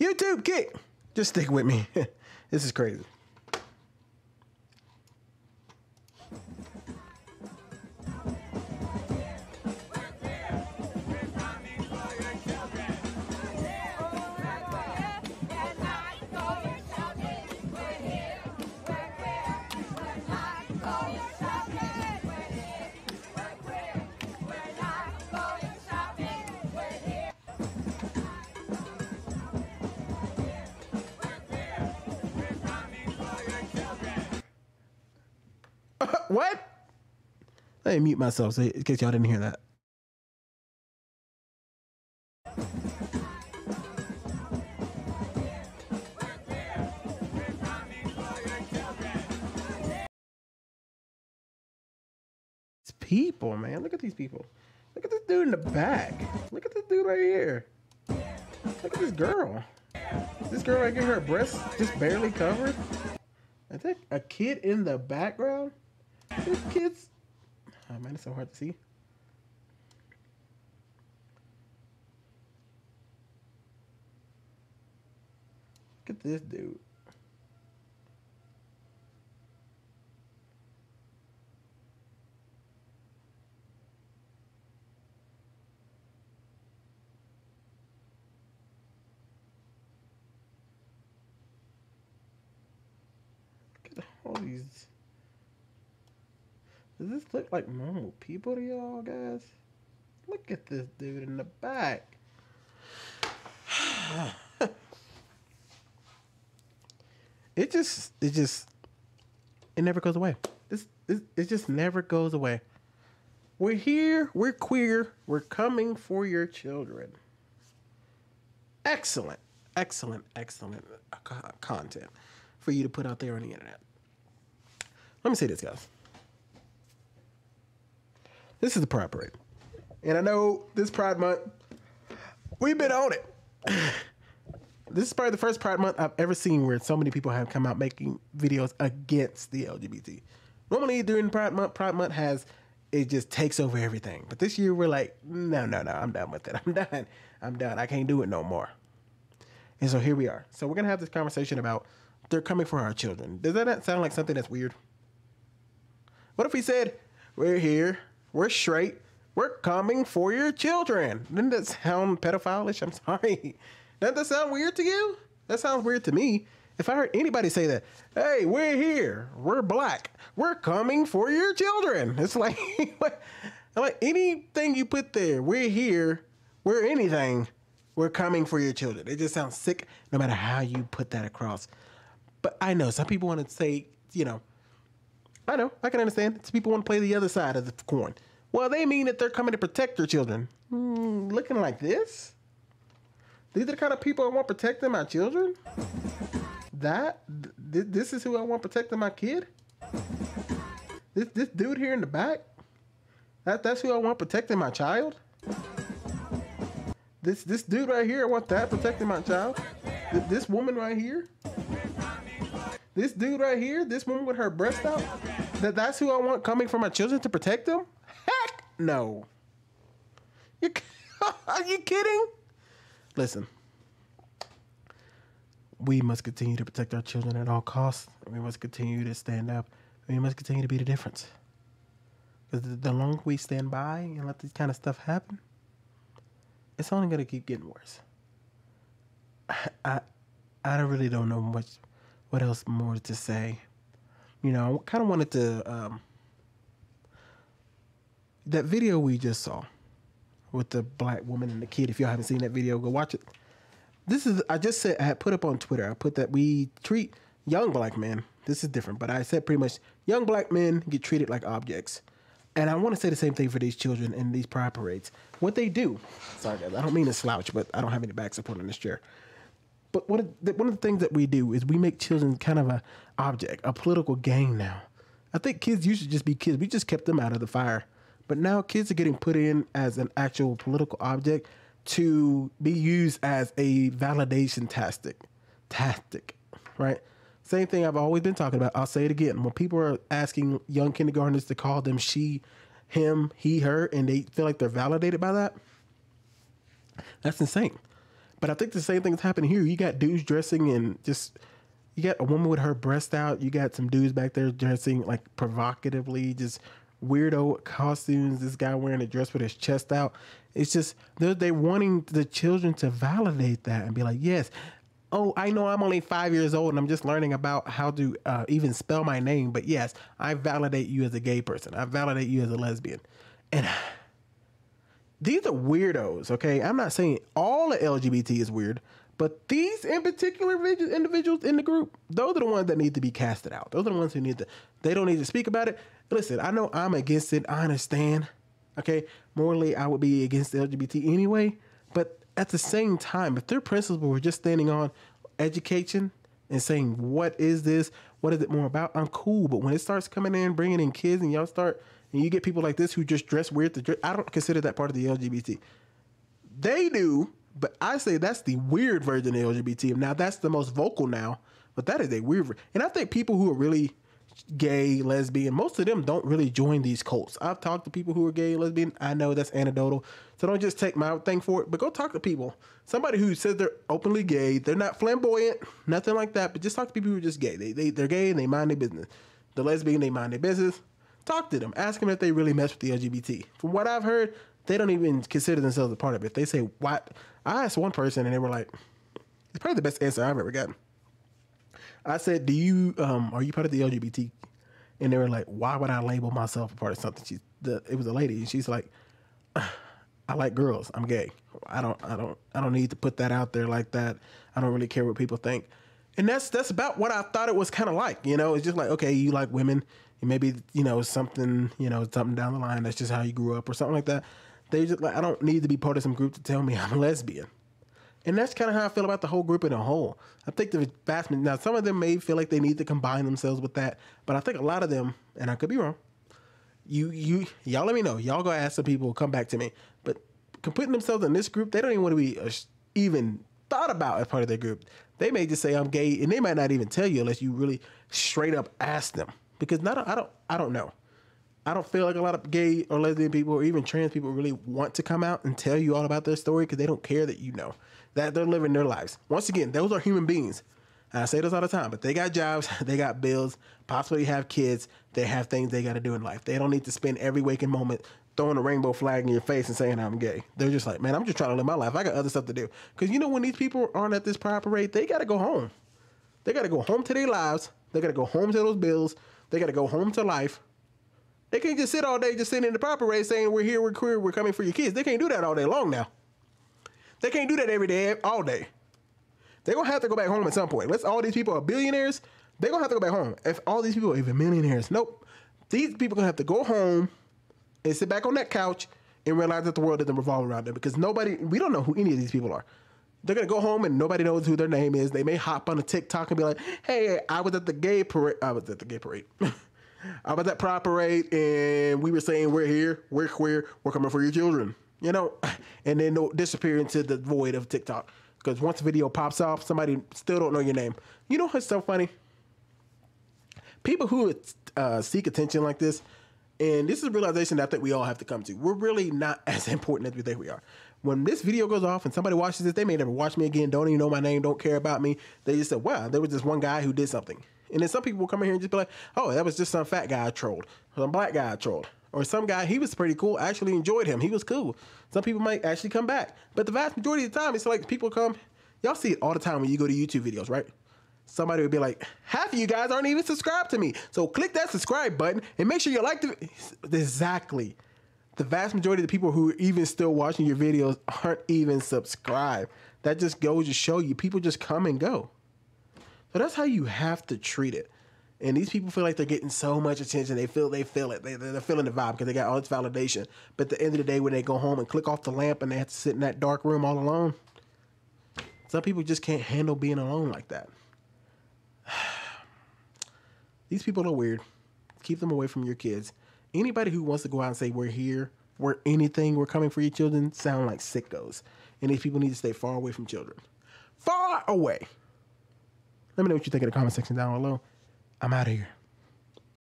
YouTube kick. Just stick with me. This is crazy. What? I didn't mute myself, so in case y'all didn't hear that. It's people, man. Look at these people. Look at this dude in the back. Look at this dude right here. Look at this girl. This girl right here, her breasts just barely covered. Is that a kid in the background? There's kids. Oh man, it's so hard to see. Look at this dude. Look at all these. Does this look like normal people to y'all guys? Look at this dude in the back. It never goes away. It just never goes away. We're here. We're queer. We're coming for your children. Excellent, excellent, excellent content for you to put out there on the internet. Let me say this, guys. This is the Pride Parade. And I know this Pride Month, we've been on it. This is probably the first Pride Month I've ever seen where so many people have come out making videos against the LGBT. Normally during Pride Month it just takes over everything. But this year we're like, no, I'm done with it. I'm done. I can't do it no more. And so here we are. So we're going to have this conversation about they're coming for our children. Does that not sound like something that's weird? What if we said, we're here. We're straight. We're coming for your children. Doesn't that sound pedophilish? I'm sorry. Doesn't that sound weird to you? That sounds weird to me. If I heard anybody say that, hey, we're here. We're black. We're coming for your children. It's like, like anything you put there, we're here. We're anything. We're coming for your children. It just sounds sick no matter how you put that across. But I know some people want to say, you know, I know. I can understand. It's people want to play the other side of the coin. Well, they mean that they're coming to protect their children. Looking like this? These are the kind of people I want protecting my children? This is who I want protecting my kid? This dude here in the back? That's who I want protecting my child? This dude right here, I want that protecting my child? This woman right here? This dude right here, this woman with her breast out, that's who I want coming for my children to protect them? Heck no. Are you kidding? Listen, we must continue to protect our children at all costs. We must continue to stand up. We must continue to be the difference. Because the longer we stand by and let this kind of stuff happen, it's only going to keep getting worse. I really don't know much. What else more to say? You know, I kind of wanted to, that video we just saw with the black woman and the kid, if y'all haven't seen that video, go watch it. This is, I just said, I had put up on Twitter, I put that we treat young black men, this is different, but I said pretty much young black men get treated like objects. And I want to say the same thing for these children in these pride parades. What they do, sorry guys, I don't mean to slouch, but I don't have any back support on this chair. But one of the things that we do is we make children kind of an object, a political game now. I think kids used to just be kids. We just kept them out of the fire. But now kids are getting put in as an actual political object to be used as a validation tactic, right? Same thing I've always been talking about. I'll say it again. When people are asking young kindergartners to call them she, him, he, her, and they feel like they're validated by that, that's insane. But I think the same thing's happening here. You got dudes dressing and just, you got a woman with her breast out. You got some dudes back there dressing like provocatively, just weirdo costumes. This guy wearing a dress with his chest out. It's just, they're wanting the children to validate that and be like, yes, oh, I know I'm only 5 years old and I'm just learning about how to even spell my name. But yes, I validate you as a gay person. I validate you as a lesbian. And these are weirdos, okay? I'm not saying all of LGBT is weird, but these in particular individuals in the group, those are the ones that need to be casted out. Those are the ones who need to, they don't need to speak about it. Listen, I know I'm against it. I understand, okay? Morally, I would be against LGBT anyway, but at the same time, if their principles were just standing on education and saying, what is this? What is it more about? I'm cool. But when it starts coming in, bringing in kids and y'all start, and you get people like this who just dress weird. I don't consider that part of the LGBT. They do, but I say that's the weird version of LGBT. Now, that's the most vocal now, but that is a weird version. And I think people who are really gay, lesbian, most of them don't really join these cults. I've talked to people who are gay, lesbian. I know that's anecdotal, so don't just take my thing for it, but go talk to people. Somebody who says they're openly gay, they're not flamboyant, nothing like that, but just talk to people who are just gay. They're gay and they mind their business. They're lesbian, they mind their business. Talk to them. Ask them if they really mess with the LGBT. From what I've heard, they don't even consider themselves a part of it. They say, what? I asked one person and they were like, it's probably the best answer I've ever gotten. I said, are you part of the LGBT? And they were like, why would I label myself a part of something? It was a lady, and she's like, I like girls. I'm gay. I don't need to put that out there like that. I don't really care what people think. And that's about what I thought it was kind of like, you know. It's just like, okay, you like women, and maybe, you know, something down the line, that's just how you grew up or something like that. They just like, I don't need to be part of some group to tell me I'm a lesbian. And that's kind of how I feel about the whole group in a whole. I think the vast majority, now some of them may feel like they need to combine themselves with that, but I think a lot of them, and I could be wrong, y'all let me know. Y'all go ask some people, come back to me. But putting themselves in this group, they don't even want to be even thought about as part of their group. They may just say I'm gay, and they might not even tell you unless you really straight up ask them. Because I don't know. I don't feel like a lot of gay or lesbian people or even trans people really want to come out and tell you all about their story, because they don't care that you know. That they're living their lives. Once again, those are human beings. And I say this all the time, but they got jobs, they got bills, possibly have kids, they have things they got to do in life. They don't need to spend every waking moment throwing a rainbow flag in your face and saying I'm gay. They're just like, man, I'm just trying to live my life. I got other stuff to do. Because you know when these people aren't at this pride parade, they got to go home. They got to go home to their lives. They got to go home to those bills. They got to go home to life. They can't just sit all day just sitting in the pride parade saying we're here, we're queer, we're coming for your kids. They can't do that all day long now. They can't do that every day, all day. They're going to have to go back home at some point. Unless all these people are billionaires, they're going to have to go back home. If all these people are even millionaires, nope. These people are going to have to go home and sit back on that couch and realize that the world doesn't revolve around them, because nobody, we don't know who any of these people are. They're going to go home and nobody knows who their name is. They may hop on a TikTok and be like, hey, I was at the gay parade. I was at the gay parade. I was at that pride parade and we were saying we're here, we're queer, we're coming for your children. You know, and then they'll disappear into the void of TikTok. Because once a video pops off, somebody still don't know your name. You know what's so funny? People who seek attention like this, and this is a realization that I think we all have to come to. We're really not as important as we think we are. When this video goes off and somebody watches this, they may never watch me again, don't even know my name, don't care about me. They just said, wow, there was this one guy who did something. And then some people will come in here and just be like, oh, that was just some fat guy I trolled, some black guy I trolled. Or some guy, he was pretty cool. I actually enjoyed him. He was cool. Some people might actually come back. But the vast majority of the time, it's like people come. Y'all see it all the time when you go to YouTube videos, right? Somebody would be like, half of you guys aren't even subscribed to me. So click that subscribe button and make sure you like the... Exactly. The vast majority of the people who are even still watching your videos aren't even subscribed. That just goes to show you. People just come and go. So that's how you have to treat it. And these people feel like they're getting so much attention. They feel it. They're feeling the vibe because they got all this validation. But at the end of the day, when they go home and click off the lamp and they have to sit in that dark room all alone, some people just can't handle being alone like that. These people are weird. Keep them away from your kids. Anybody who wants to go out and say, we're here, we're anything, we're coming for your children, sound like sickos. And these people need to stay far away from children. Far away. Let me know what you think in the comment section down below. I'm out of here.